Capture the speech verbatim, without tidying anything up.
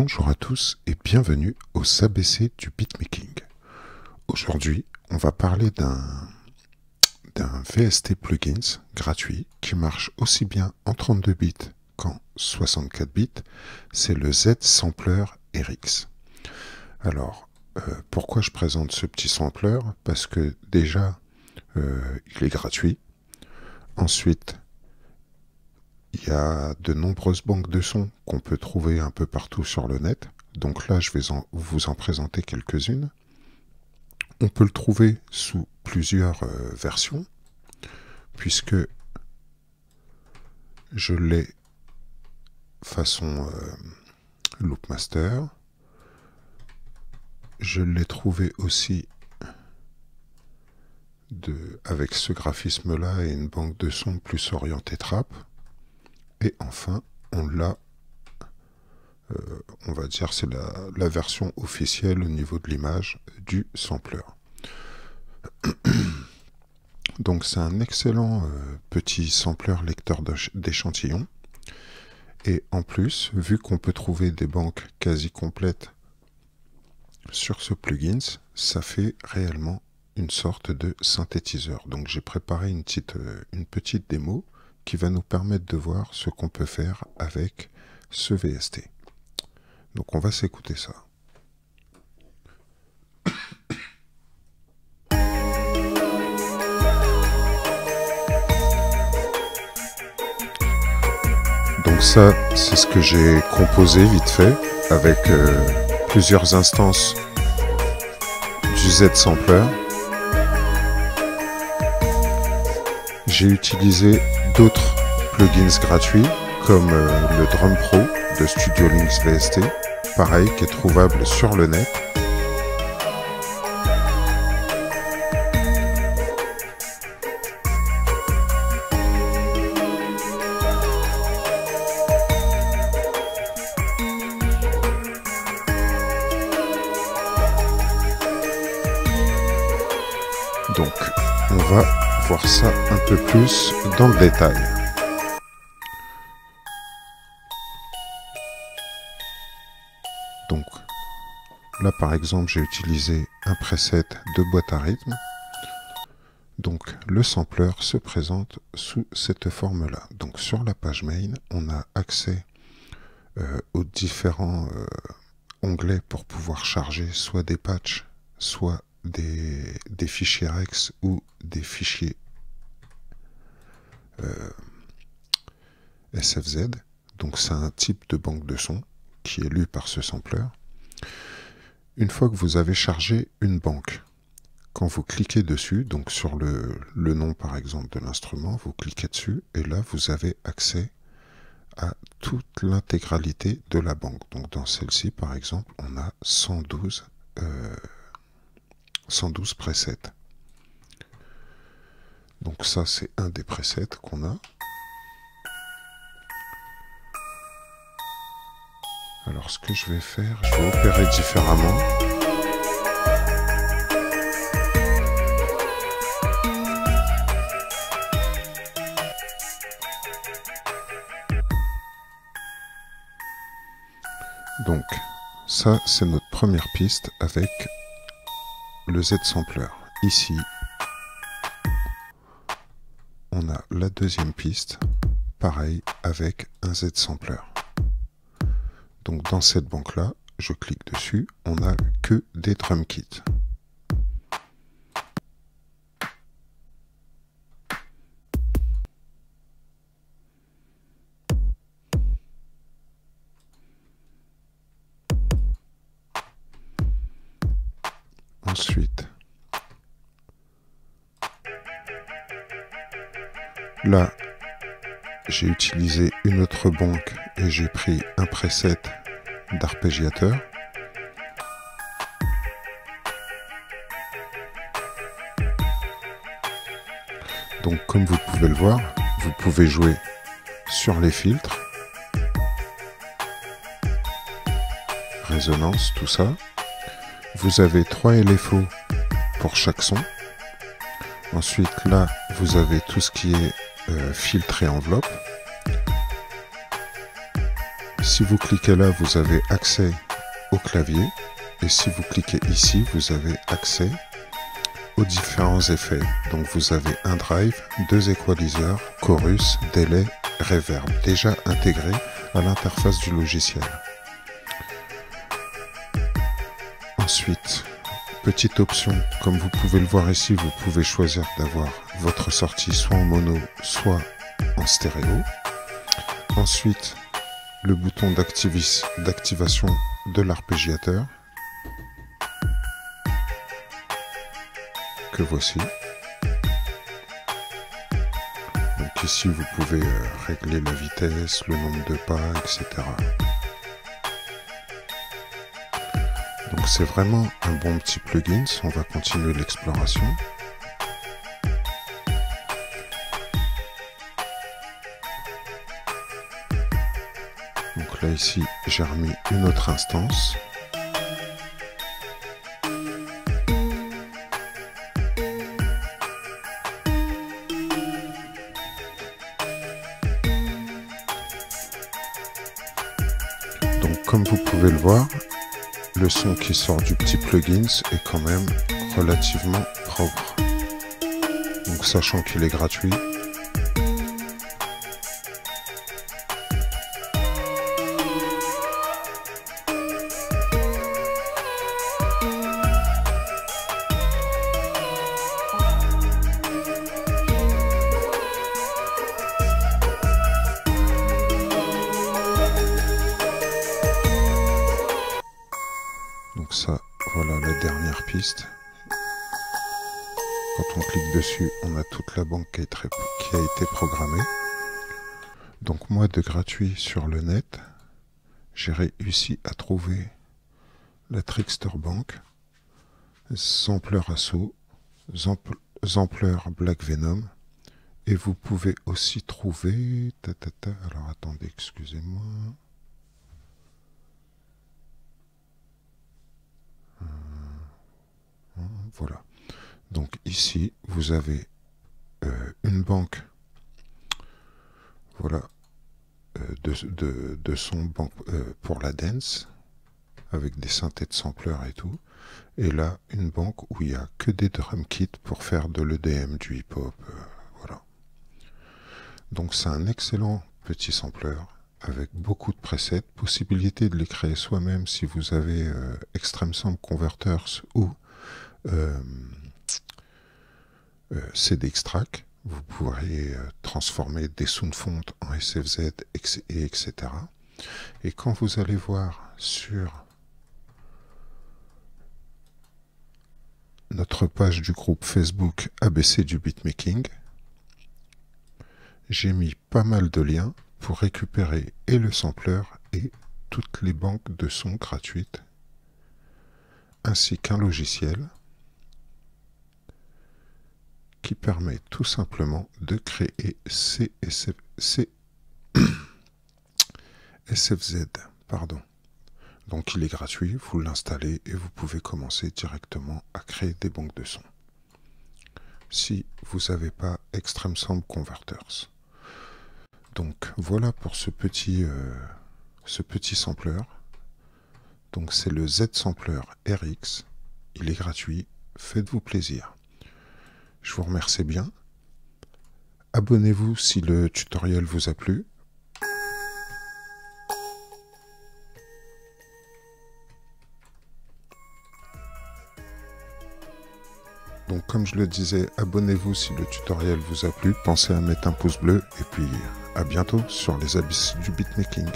Bonjour à tous et bienvenue au S A B C du beatmaking. Aujourd'hui, on va parler d'un d'un V S T plugins gratuit qui marche aussi bien en trente-deux bits qu'en soixante-quatre bits. C'est le Zampler R X. Alors, euh, pourquoi je présente ce petit sampler? Parce que déjà, euh, il est gratuit. Ensuite, il y a de nombreuses banques de sons qu'on peut trouver un peu partout sur le net. Donc là, je vais en, vous en présenter quelques-unes. On peut le trouver sous plusieurs euh, versions, puisque je l'ai façon euh, Loop Master. Je l'ai trouvé aussi de, avec ce graphisme-là et une banque de sons plus orientée trap. Et enfin, on l'a, euh, on va dire, c'est la, la version officielle au niveau de l'image du sampler. Donc c'est un excellent euh, petit sampler lecteur d'échantillons. Et en plus, vu qu'on peut trouver des banques quasi complètes sur ce plugin, ça fait réellement une sorte de synthétiseur. Donc j'ai préparé une petite, euh, une petite démo qui va nous permettre de voir ce qu'on peut faire avec ce V S T. Donc on va s'écouter ça. Donc ça, c'est ce que j'ai composé vite fait avec euh, plusieurs instances du Zampler. J'ai utilisé d'autres plugins gratuits comme euh, le Drum Pro de Studio Linux V S T, pareil, qui est trouvable sur le net. Donc, on va voir ça un peu plus dans le détail. Donc là par exemple j'ai utilisé un preset de boîte à rythme. Donc le sampler se présente sous cette forme là. Donc sur la page main on a accès euh, aux différents euh, onglets pour pouvoir charger soit des patchs, soit Des, des fichiers REX ou des fichiers euh, S F Z. Donc c'est un type de banque de sons qui est lu par ce sampler. Une fois que vous avez chargé une banque, quand vous cliquez dessus, donc sur le, le nom par exemple de l'instrument, vous cliquez dessus et là vous avez accès à toute l'intégralité de la banque. Donc dans celle-ci par exemple on a cent douze euh, cent douze presets. Donc ça c'est un des presets qu'on a. Alors ce que je vais faire, je vais opérer différemment. Donc ça c'est notre première piste avec le Zampler. Ici, on a la deuxième piste, pareil avec un Zampler. Donc dans cette banque-là, je clique dessus, on n'a que des drum kits. Ensuite, là, j'ai utilisé une autre banque et j'ai pris un preset d'arpégiateur. Donc, comme vous pouvez le voir, vous pouvez jouer sur les filtres, résonance, tout ça. Vous avez trois L F O pour chaque son. Ensuite, là, vous avez tout ce qui est euh, filtre et enveloppe. Si vous cliquez là, vous avez accès au clavier. Et si vous cliquez ici, vous avez accès aux différents effets. Donc vous avez un drive, deux equalizers, chorus, délai, reverb, déjà intégrés à l'interface du logiciel. Ensuite, petite option, comme vous pouvez le voir ici, vous pouvez choisir d'avoir votre sortie soit en mono, soit en stéréo. Ensuite, le bouton d'activation de l'arpégiateur, que voici. Donc ici, vous pouvez régler la vitesse, le nombre de pas, et cetera. Donc c'est vraiment un bon petit plugin, on va continuer l'exploration. Donc là ici, j'ai remis une autre instance. Donc comme vous pouvez le voir, le son qui sort du petit plugins est quand même relativement propre. Donc sachant qu'il est gratuit. Ça, voilà la dernière piste. Quand on clique dessus, on a toute la banque qui a été programmée. Donc moi, de gratuit sur le net, j'ai réussi à trouver la Trickster Bank, Zampler Assaut, Zampler Black Venom, et vous pouvez aussi trouver... Ta, ta, ta, alors attendez, excusez-moi... Voilà, donc ici vous avez euh, une banque, voilà, euh, de, de, de son banque euh, pour la dance, avec des synthés de sampleurs et tout, et là une banque où il n'y a que des drum kits pour faire de l'E D M, du hip-hop, euh, voilà. Donc c'est un excellent petit sampleur, avec beaucoup de presets, possibilité de les créer soi-même si vous avez euh, Extreme Sample Converters ou Euh, euh, C D Extract, vous pourriez euh, transformer des Sound Font en S F Z, ex et etc. Et quand vous allez voir sur notre page du groupe Facebook A B C du Beatmaking, j'ai mis pas mal de liens pour récupérer et le sampler et toutes les banques de sons gratuites, ainsi qu'un logiciel qui permet tout simplement de créer ces S F Z. Pardon. Donc il est gratuit, vous l'installez et vous pouvez commencer directement à créer des banques de sons. Si vous n'avez pas Extreme Sample Converters. Donc voilà pour ce petit, euh, ce petit sampleur. Donc c'est le Zampler R X, il est gratuit, faites-vous plaisir. Je vous remercie bien. Abonnez-vous si le tutoriel vous a plu. Donc comme je le disais, abonnez-vous si le tutoriel vous a plu. Pensez à mettre un pouce bleu et puis à bientôt sur les abysses du beatmaking.